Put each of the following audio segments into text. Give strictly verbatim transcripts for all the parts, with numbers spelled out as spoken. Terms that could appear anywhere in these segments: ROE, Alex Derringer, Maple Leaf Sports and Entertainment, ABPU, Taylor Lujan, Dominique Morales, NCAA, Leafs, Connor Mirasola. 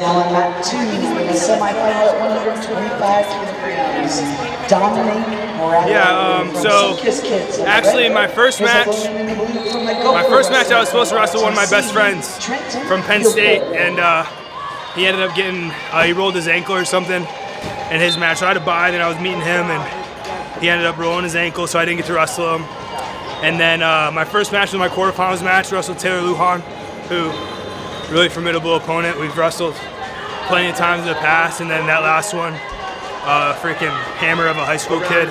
Now I got two in the semifinal at one twenty-five kilograms. Dominique Morales. Yeah, um, so actually my first match, my first match I was supposed to wrestle one of my best friends from Penn State, and uh, he ended up getting, uh, he rolled his ankle or something in his match. So I had to buy, then I was meeting him, and he ended up rolling his ankle, so I didn't get to wrestle him. And then uh, my first match was my quarterfinals match, wrestled Taylor Lujan, who really formidable opponent. We've wrestled plenty of times in the past, and then that last one, uh, freaking hammer of a high school kid,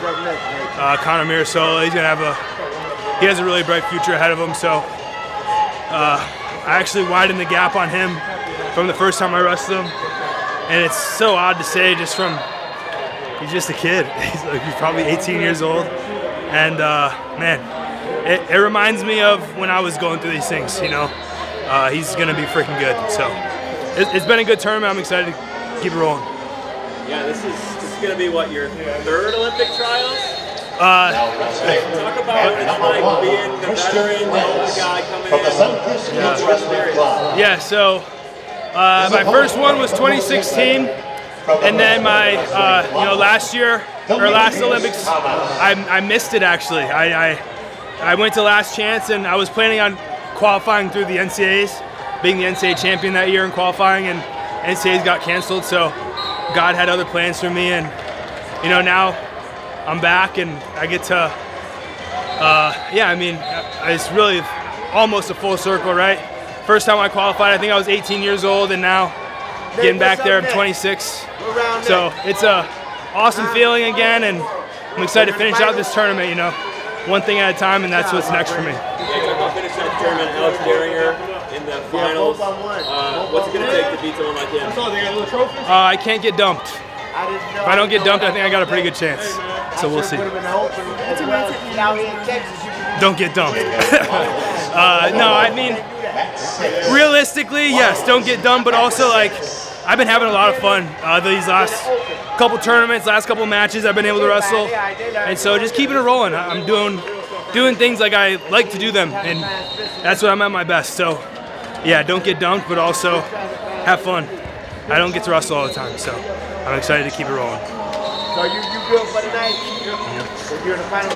uh, Connor Mirasola. He's gonna have a, he has a really bright future ahead of him. So uh, I actually widened the gap on him from the first time I wrestled him, and it's so odd to say, just from he's just a kid. He's, like, he's probably eighteen years old, and uh, man, it, it reminds me of when I was going through these things, you know. Uh, he's going to be freaking good. So it, it's been a good tournament. I'm excited to keep it rolling. Yeah, this is, this is going to be, what, your third Olympic trials? Uh, Talk about what it's like being the veteran, the old guy coming in. Yeah, yeah so uh, my first one was twenty sixteen, and then my, uh, you know, last year, or last Olympics, I, I missed it, actually. I, I, I went to Last Chance, and I was planning on qualifying through the N C A As, being the N C A A champion that year in qualifying, and N C A As got canceled, so God had other plans for me, and you know, now I'm back and I get to, uh, yeah, I mean, it's really almost a full circle, right? First time I qualified, I think I was eighteen years old, and now getting back there, I'm twenty-six, so it's a awesome feeling again, and I'm excited to finish out this tournament, you know, one thing at a time, and that's what's next for me. Finish that tournament, Alex Derringer in the finals. Uh, what's it going to take to beat someone like him? Uh, I can't get dumped. If I don't get dumped, I think I got a pretty good chance. So we'll see. Don't get dumped. uh, no, I mean, realistically, yes, don't get dumped, but also, like, I've been having a lot of fun uh, these last couple tournaments, last couple matches I've been able to wrestle, and so just keeping it rolling. I'm doing doing things like I like to do them, and that's when I'm at my best. So yeah, don't get dunked, but also have fun. I don't get to wrestle all the time, so I'm excited to keep it rolling. So you, you good for tonight? Yeah. So you're in the final.